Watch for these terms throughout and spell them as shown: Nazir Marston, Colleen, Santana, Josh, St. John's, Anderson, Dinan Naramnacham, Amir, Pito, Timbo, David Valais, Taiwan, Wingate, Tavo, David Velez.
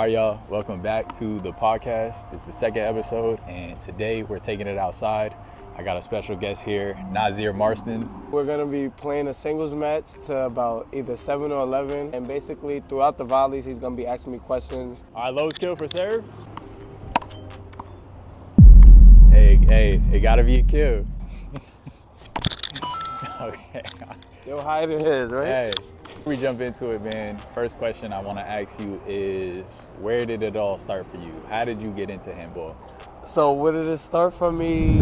All right, y'all, welcome back to the podcast. It's the second episode, and today we're taking it outside. I got a special guest here, Nazir Marston. We're gonna be playing a singles match to about either 7 or 11, and basically throughout the volleys, he's gonna be asking me questions. All right, lowest kill for serve. Hey, it gotta be a kill. Okay. Still high it is, right? Hey. Before we jump into it, man, first question I want to ask you is, where did it all start for you? How did you get into handball? So where did it start for me?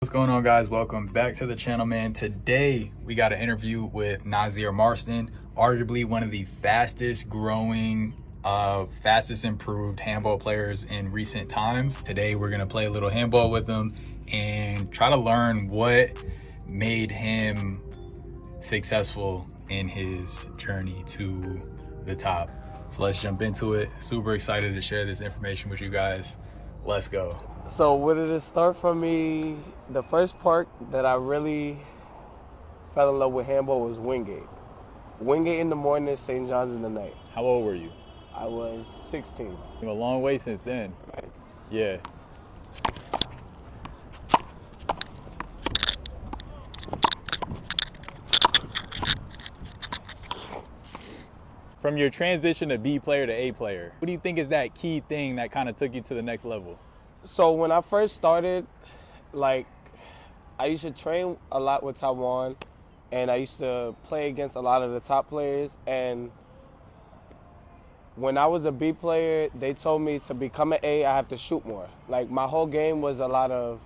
What's going on, guys? Welcome back to the channel, man. Today we got an interview with Nazir Marston, arguably one of the fastest growing, fastest improved handball players in recent times. Today we're going to play a little handball with him and try to learn what made him successful in his journey to the top. So let's jump into it. Super excited to share this information with you guys. Let's go. So where did it start for me? The first park that I really fell in love with handball was Wingate. Wingate in the morning, St. John's in the night. How old were you? I was 16. A long way since then. Right. Yeah. From your transition to B player to A player, what do you think is that key thing that kind of took you to the next level? So when I first started, like, I used to train a lot with Taiwan, and I used to play against a lot of the top players. And when I was a B player, they told me to become an A, I have to shoot more. Like, my whole game was a lot of,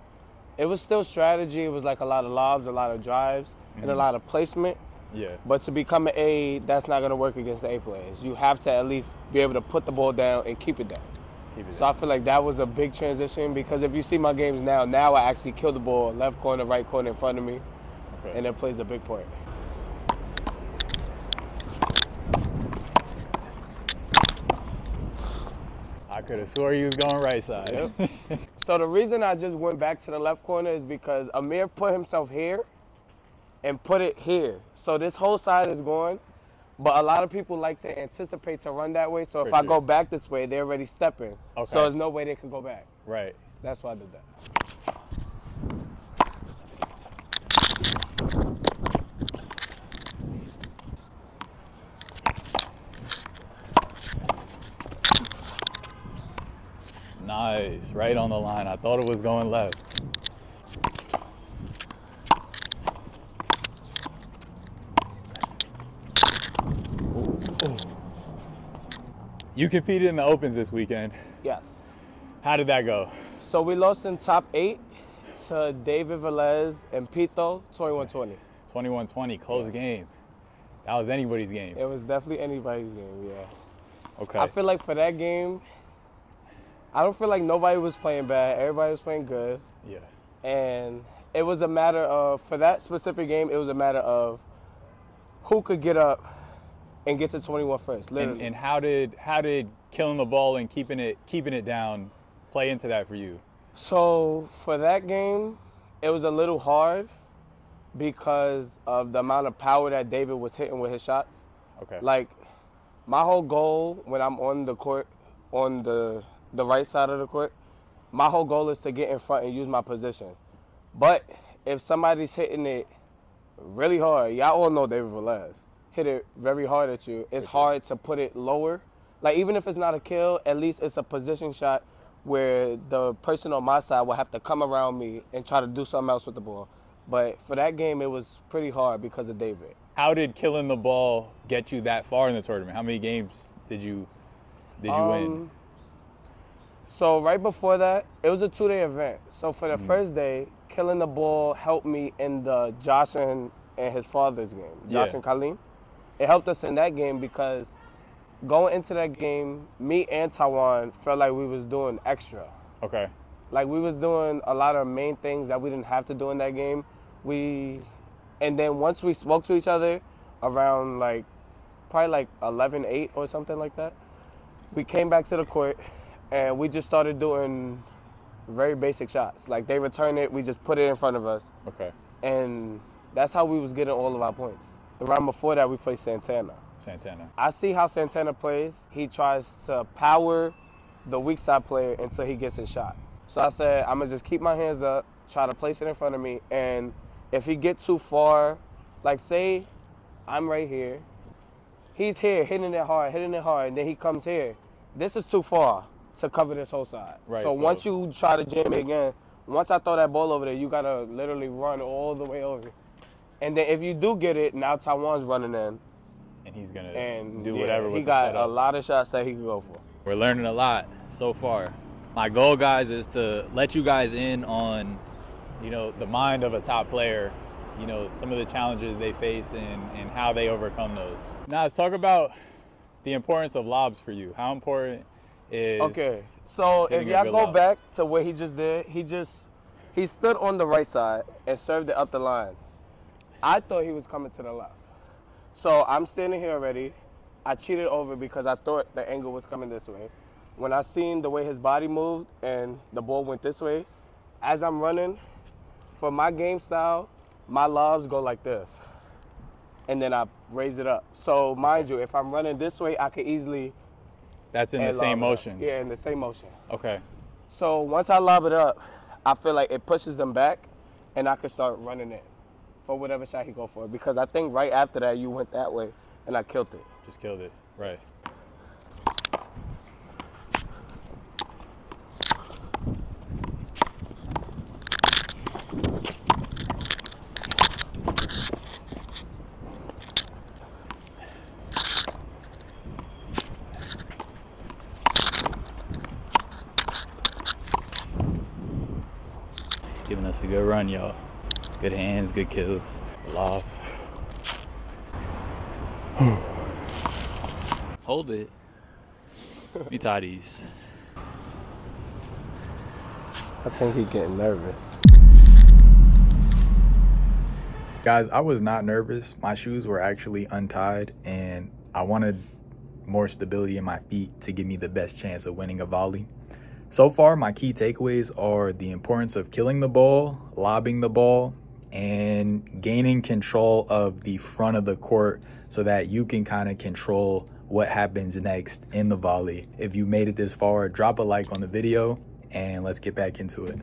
it was still strategy. It was like a lot of lobs, a lot of drives, and a lot of placement. Yeah. But to become an A, that's not going to work against the A players. You have to at least be able to put the ball down and keep it down. I feel like that was a big transition, because if you see my games now I actually kill the ball left corner, right corner in front of me, okay, and it plays a big part. I could have swore he was going right side. Yep. So the reason I just went back to the left corner is because Amir put himself here and put it here. So this whole side is gone, but a lot of people like to anticipate to run that way. So if I go back this way, they're already stepping. Okay. So there's no way they can go back. Right. That's why I did that. Nice, right on the line. I thought it was going left. You competed in the Opens this weekend. Yes. How did that go? So we lost in top 8 to David Velez and Pito, 21-20. 21-20, close game. That was anybody's game. It was definitely anybody's game, yeah. Okay. I feel like for that game, I don't feel like nobody was playing bad. Everybody was playing good. Yeah. And it was a matter of, for that specific game, it was a matter of who could get up and get to 21 first, literally. And how did killing the ball and keeping it down play into that for you? So for that game, it was a little hard because of the amount of power that David was hitting with his shots. Okay. Like, my whole goal when I'm on the court, on the right side of the court, my whole goal is to get in front and use my position. But if somebody's hitting it really hard, y'all all know David Valais hit it very hard at you, it's hard to put it lower. Like, even if it's not a kill, at least it's a position shot where the person on my side will have to come around me and try to do something else with the ball. But for that game, it was pretty hard because of David. How did killing the ball get you that far in the tournament? How many games did you win? So right before that, it was a 2-day event. So for the first day, killing the ball helped me in the Josh and his father's game, Josh and Colleen. It helped us in that game because going into that game, me and Taiwan felt like we was doing extra. Okay. Like, we was doing a lot of main things that we didn't have to do in that game. And then once we spoke to each other around, like, probably like 11-8 or something like that, we came back to the court and we just started doing very basic shots. Like, they returned it, we just put it in front of us. Okay. And that's how we was getting all of our points. Around before that, we played Santana. Santana. I see how Santana plays. He tries to power the weak side player until he gets his shots. So I said, I'm going to just keep my hands up, try to place it in front of me, and if he gets too far, like say I'm right here, he's here hitting it hard, and then he comes here. This is too far to cover this whole side. Right, so once you try to jam me again, once I throw that ball over there, you got to literally run all the way over. And then if you do get it, now Taiwan's running in. And he's going to do whatever with the setup. He got a lot of shots that he can go for. We're learning a lot so far. My goal, guys, is to let you guys in on, you know, the mind of a top player, you know, some of the challenges they face and how they overcome those. Now, let's talk about the importance of lobs for you. How important is... Okay, so if y'all go back to what he just did, he stood on the right side and served it up the line. I thought he was coming to the left. So I'm standing here already. I cheated over because I thought the angle was coming this way. When I seen the way his body moved and the ball went this way, as I'm running, for my game style, my lobs go like this. And then I raise it up. So mind you, if I'm running this way, I could easily... That's in the same motion. Yeah, in the same motion. Okay. So once I lob it up, I feel like it pushes them back and I could start running it for whatever shot he go for. Because I think right after that, you went that way and I killed it. Just killed it, right. Giving us a good run, y'all. Good hands, good kills, lobs. Hold it. Let me tie these. I think he's getting nervous. Guys, I was not nervous. My shoes were actually untied, and I wanted more stability in my feet to give me the best chance of winning a volley. So far, my key takeaways are the importance of killing the ball, lobbing the ball, and gaining control of the front of the court so that you can kind of control what happens next in the volley. If you made it this far, drop a like on the video, and let's get back into it.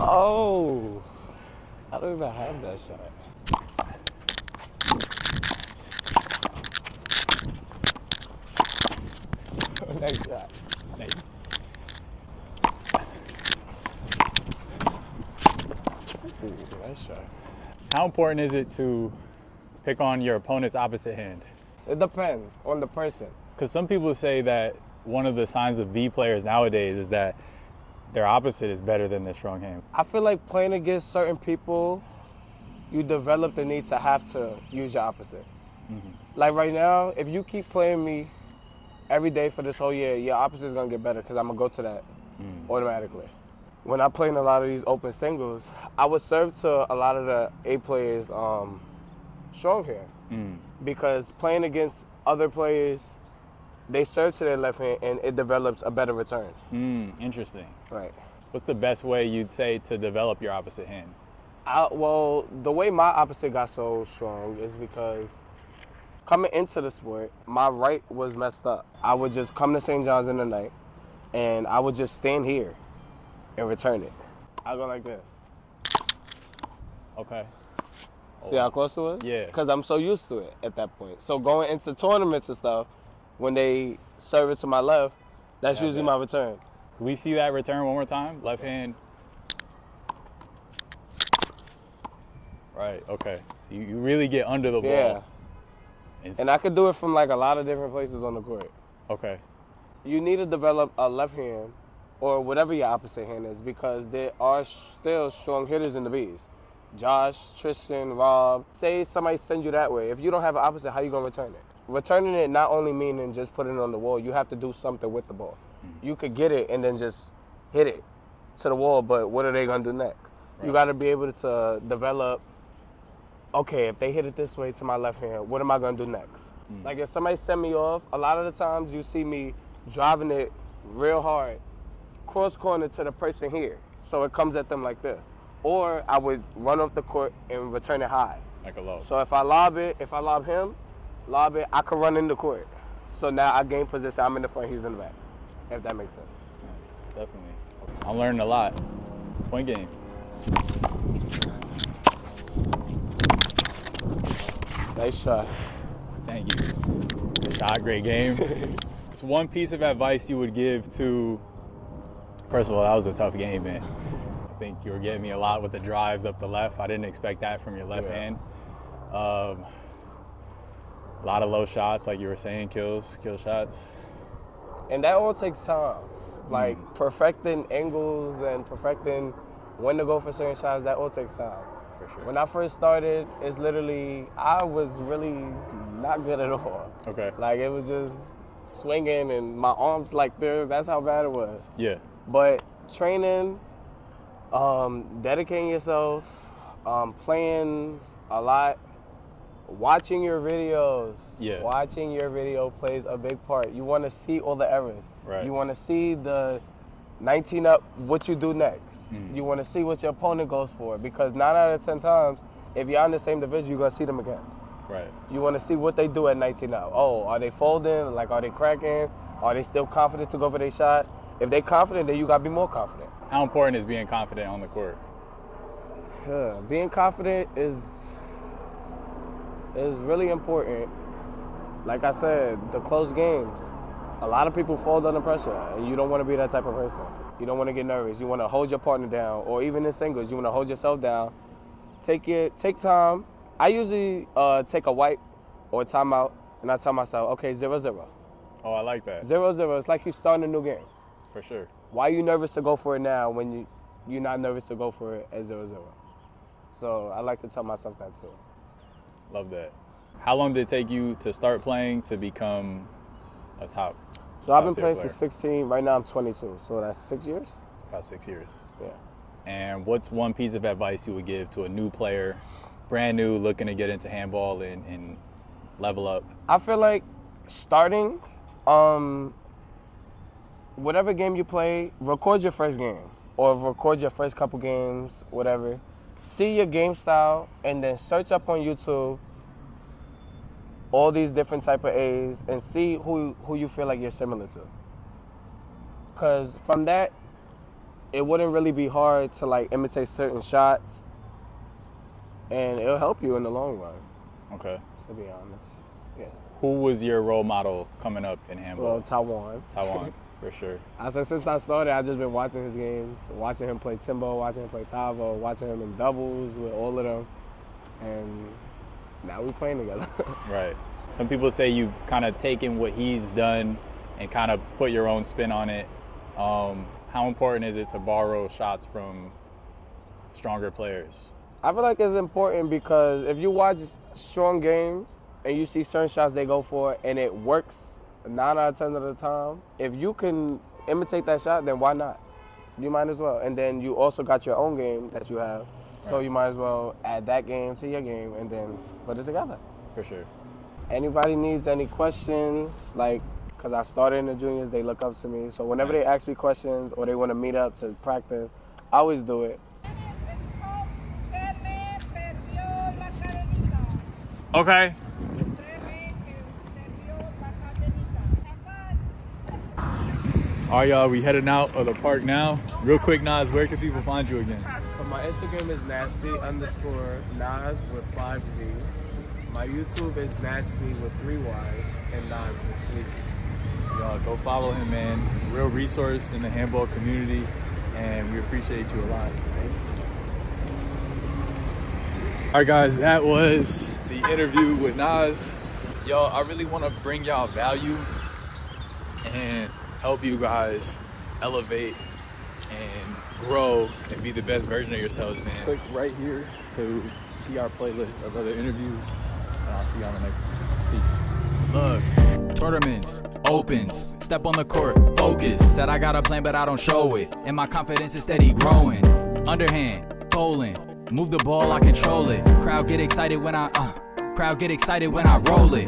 Oh, I don't even have that shot. Nice shot. Nice. Ooh, nice shot. How important is it to pick on your opponent's opposite hand? It depends on the person. Because some people say that one of the signs of V players nowadays is that their opposite is better than their strong hand. I feel like playing against certain people, you develop the need to have to use your opposite. Mm-hmm. Like right now, if you keep playing me every day for this whole year, your opposite is going to get better because I'm going to go to that automatically. When I play in a lot of these open singles, I would serve to a lot of the A players strong hand because playing against other players, they serve to their left hand and it develops a better return. Interesting. Right. What's the best way you'd say to develop your opposite hand? Well, the way my opposite got so strong is because coming into the sport, my right was messed up. I would just come to St. John's in the night and I would just stand here and return it. I'll go like this. Okay. See how close it was? Yeah. Because I'm so used to it at that point. So going into tournaments and stuff, when they serve it to my left, that's usually my return. Can we see that return one more time? Left hand. Right, okay. So you really get under the ball. Yeah. And I could do it from like a lot of different places on the court. Okay. You need to develop a left hand or whatever your opposite hand is because there are still strong hitters in the Bs. Josh, Tristan, Rob. Say somebody sends you that way. If you don't have an opposite, how you gonna return it? Returning it not only meaning just putting it on the wall, you have to do something with the ball. You could get it and then just hit it to the wall, but what are they gonna do next? Right. You gotta be able to develop, okay, if they hit it this way to my left hand, what am I gonna do next? Like if somebody sent me off, a lot of the times you see me driving it real hard, cross corner to the person here. So it comes at them like this. Or I would run off the court and return it high. Like a lob. So if I lob it, if I lob him, I could run in the court. So now I gain position. I'm in the front, he's in the back. If that makes sense. Nice, definitely. I'm learning a lot. Point game. Nice shot. Thank you. Good shot, great game. It's one piece of advice you would give to, first of all, that was a tough game, man. I think you were getting me a lot with the drives up the left. I didn't expect that from your left hand. A lot of low shots, like you were saying, kill shots. And that all takes time. Like perfecting angles and perfecting when to go for certain shots, that all takes time. For sure. When I first started, it's literally, I was really not good at all. Okay. Like it was just swinging and my arms like this, that's how bad it was. Yeah. But training, dedicating yourself, playing a lot, watching your videos, watching your video plays a big part. You want to see all the errors. Right. You want to see the 19 up, what you do next. You want to see what your opponent goes for, because 9 out of 10 times, if you're in the same division, you're going to see them again. Right. You want to see what they do at 19 up. Oh, are they folding? Like, are they cracking? Are they still confident to go for their shots? If they're confident, then you got to be more confident. How important is being confident on the court? Being confident is really important. Like I said, the close games, a lot of people fold under pressure, and you don't want to be that type of person. You don't want to get nervous. You want to hold your partner down, or even in singles, you want to hold yourself down. Take time. I usually take a wipe or a timeout, and I tell myself, okay, 0-0. Oh, I like that. 0-0, it's like you're starting a new game. For sure. Why are you nervous to go for it now when you're not nervous to go for it at 0-0? So I like to tell myself that too. Love that. How long did it take you to start playing to become a top? So I've been playing since 16. Right now I'm 22. So that's 6 years? About 6 years. Yeah. And what's one piece of advice you would give to a new player, brand new, looking to get into handball and level up? I feel like starting, whatever game you play, record your first game or record your first couple games, whatever. See your game style, and then search up on YouTube all these different type of A's and see who you feel like you're similar to. Because from that, it wouldn't really be hard to like imitate certain shots, and it'll help you in the long run. Okay. To be honest, yeah. Who was your role model coming up in handball? Well, Taiwan. Taiwan. For sure. I said since I started, I've just been watching his games, watching him play Timbo, watching him play Tavo, watching him in doubles with all of them, and now we're playing together. Right. Some people say you've kind of taken what he's done and kind of put your own spin on it. How important is it to borrow shots from stronger players? I feel like it's important because if you watch strong games and you see certain shots they go for and it works, 9 out of 10 of the time, if you can imitate that shot, then why not? You might as well. And then you also got your own game that you have, right. So you might as well add that game to your game and then put it together. For sure. Anybody needs any questions, like, because I started in the juniors, they look up to me. So whenever they ask me questions or they want to meet up to practice, I always do it. Okay. All right, y'all, we heading out of the park now. Real quick, Nas, where can people find you again? So my Instagram is nasty_Nas with 5 Z's. My YouTube is nasty with 3 Y's and Nas with 3 Z's. So y'all, go follow him, man. Real resource in the handball community, and we appreciate you a lot. Thank you. All right, guys, that was the interview with Nas. Yo, I really want to bring y'all value and help you guys elevate and grow and be the best version of yourselves, man. Click right here to see our playlist of other interviews, and I'll see you on the next one. Peace. Look, tournaments, opens, step on the court, focus. Said I got a plan, but I don't show it, and my confidence is steady growing. Underhand, bowling, move the ball, I control it. Crowd get excited when I roll it.